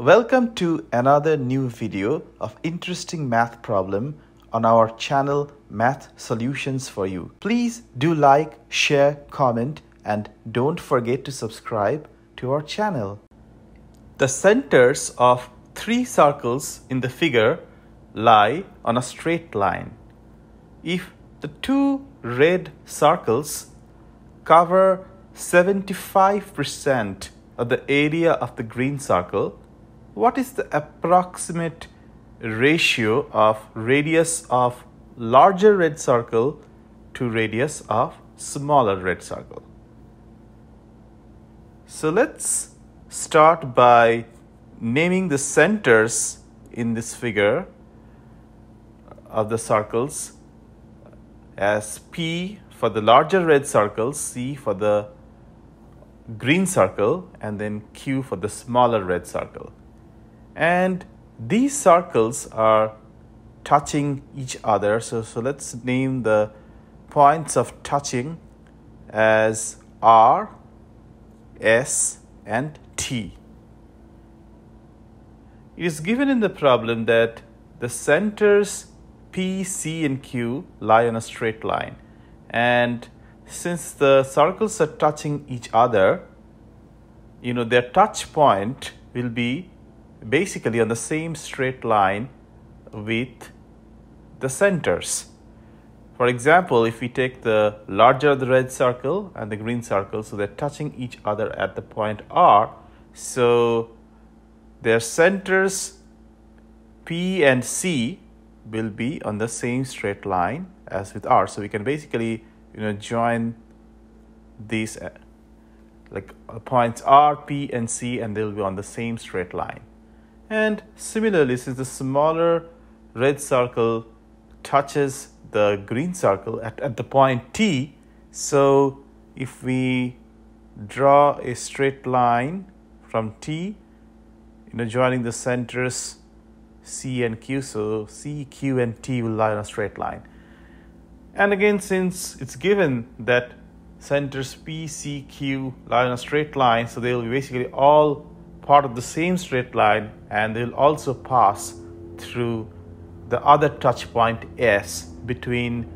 Welcome to another new video of interesting math problem on our channel Math Solutions For You. Please do like, share, comment, and don't forget to subscribe to our channel. The centers of three circles in the figure lie on a straight line. If the two red circles cover 75% of the area of the green circle, what is the approximate ratio of radius of larger red circle to radius of smaller red circle? So let's start by naming the centers in this figure of the circles as P for the larger red circle, C for the green circle, and then Q for the smaller red circle. And these circles are touching each other, so let's name the points of touching as R, S, and T. It is given in the problem that the centers P, C, and Q lie on a straight line, and since the circles are touching each other, you know, their touch point will be basically on the same straight line with the centers. For example, if we take the larger the red circle and the green circle, so they're touching each other at the point R, so their centers P and C will be on the same straight line as with R. So we can basically, you know, join these like points R, P, and C, and they'll be on the same straight line. And similarly, since the smaller red circle touches the green circle at the point T, so if we draw a straight line from T, you know, joining the centers C and Q, so C, Q, and T will lie on a straight line. And again, since it's given that centers P, C, Q lie on a straight line, so they will be basically all part of the same straight line, and they'll also pass through the other touch point S between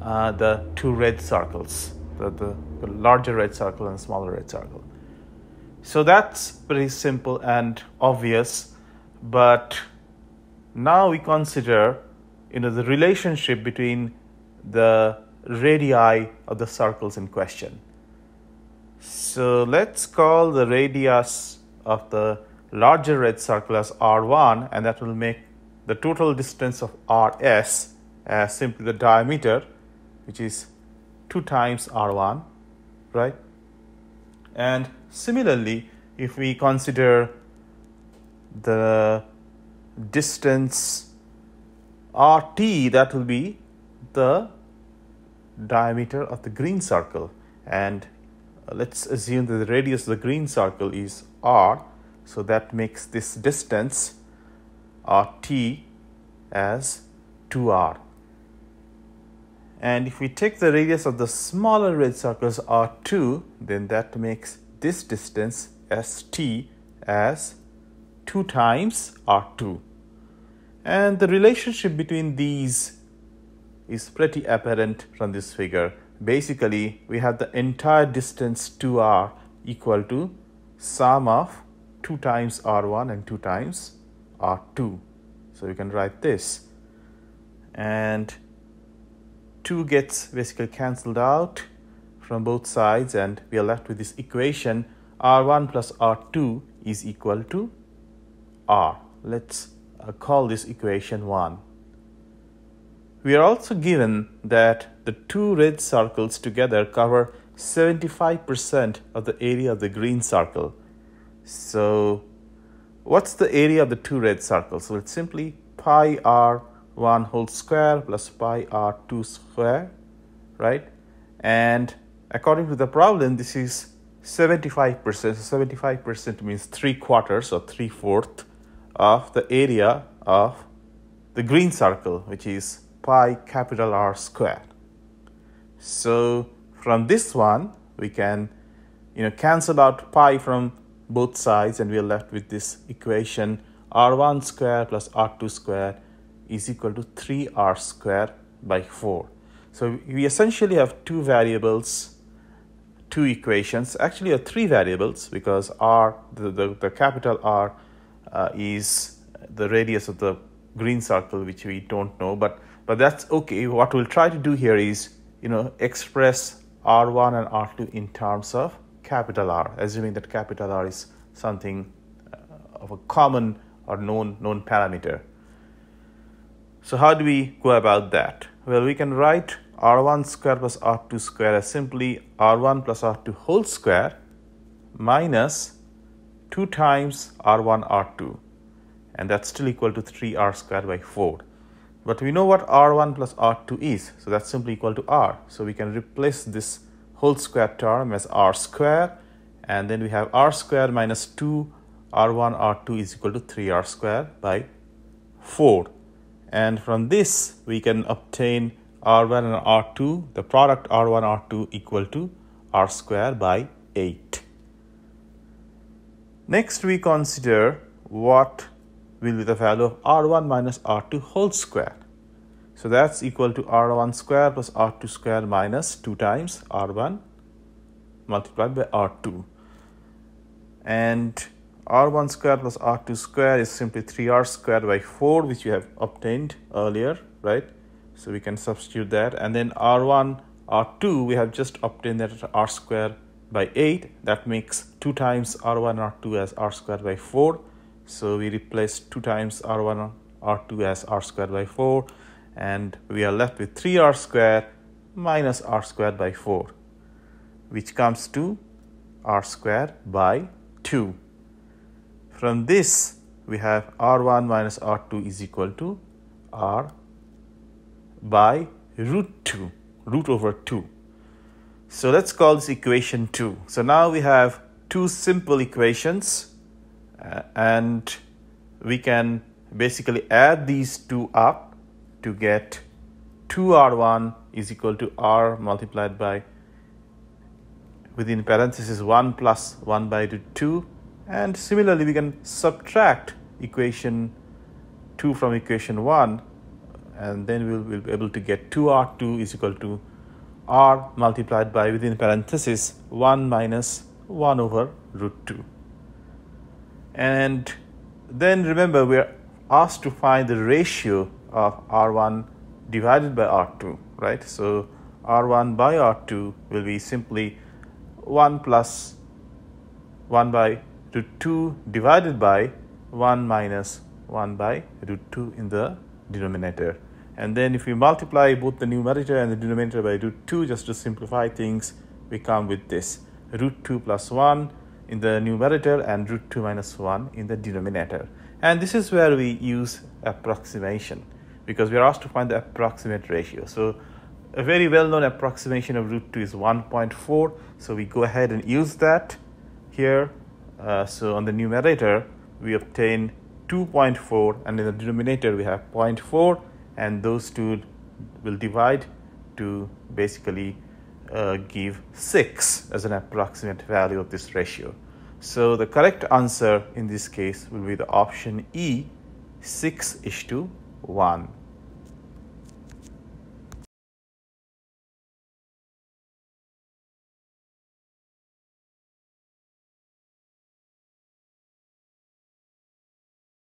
the two red circles, the larger red circle and smaller red circle. So that's pretty simple and obvious, but now we consider, you know, the relationship between the radii of the circles in question. So let's call the radius of the larger red circle as R1, and that will make the total distance of RS as simply the diameter, which is 2 times R1, right? And similarly, if we consider the distance RT, that will be the diameter of the green circle, and let's assume that the radius of the green circle is R, so that makes this distance RT as 2R. And if we take the radius of the smaller red circles R2, then that makes this distance ST as 2 times R2. And the relationship between these is pretty apparent from this figure. Basically, we have the entire distance 2R equal to sum of 2 times R1 and 2 times R2. So you can write this, and 2 gets basically cancelled out from both sides, and we are left with this equation R1 plus R2 is equal to R. Let's call this equation 1. We are also given that the two red circles together cover 75% of the area of the green circle. So what's the area of the two red circles? So it's simply pi r1 whole square plus pi r2 square, right? And according to the problem, this is 75%. So 75% means 3/4 or 3/4 of the area of the green circle, which is pi capital R square. So from this one, we can, you know, cancel out pi from both sides, and we are left with this equation r1 square plus r2 square is equal to 3r square by 4. So we essentially have two variables, two equations, actually are three variables, because r, the capital R is the radius of the green circle, which we don't know, but that's okay. What we'll try to do here is, you know, express r1 and r2 in terms of capital R, assuming that capital R is something of a common or known parameter. So how do we go about that? Well, we can write r1 square plus r2 square as simply r1 plus r2 whole square minus 2 times r1 r2, and that's still equal to 3r squared by 4. But we know what r1 plus r2 is, so that's simply equal to r. So we can replace this whole square term as r square, and then we have r square minus 2 r1 r2 is equal to 3r square by 4. And from this we can obtain r1 and r2, the product r1 r2 equal to r square by 8. Next we consider what will be the value of r1 minus r2 whole square. So that's equal to r1 square plus r2 square minus 2 times r1 multiplied by r2. And r1 square plus r2 square is simply 3r squared by 4, which we have obtained earlier, right? So we can substitute that. And then r1, r2, we have just obtained that at r square by 8. That makes 2 times r1, r2 as r squared by 4. So we replace 2 times r1, r2 as r squared by 4. And we are left with 3r squared minus r squared by 4, which comes to r squared by 2. From this, we have r1 minus r2 is equal to r by root 2, root over 2. So let's call this equation 2. So now we have two simple equations, and we can basically add these two up to get 2r1 is equal to r multiplied by, within parentheses, 1 plus 1 by root 2. And similarly, we can subtract equation 2 from equation 1, and then we'll be able to get 2r2 is equal to r multiplied by, within parentheses, 1 minus 1 over root 2. And then remember, we are asked to find the ratio of r1 divided by r2, right? So r1 by r2 will be simply 1 plus 1 by root 2 divided by 1 minus 1 by root 2 in the denominator. And then if we multiply both the numerator and the denominator by root 2, just to simplify things, we come with this root 2 plus 1 in the numerator and root 2 minus 1 in the denominator. And this is where we use approximation, because we are asked to find the approximate ratio. So a very well-known approximation of root 2 is 1.4. So we go ahead and use that here. So on the numerator, we obtain 2.4, and in the denominator, we have 0.4, and those two will divide to basically give 6 as an approximate value of this ratio. So the correct answer in this case will be the option E, 6:1.